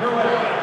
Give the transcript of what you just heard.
Bruin.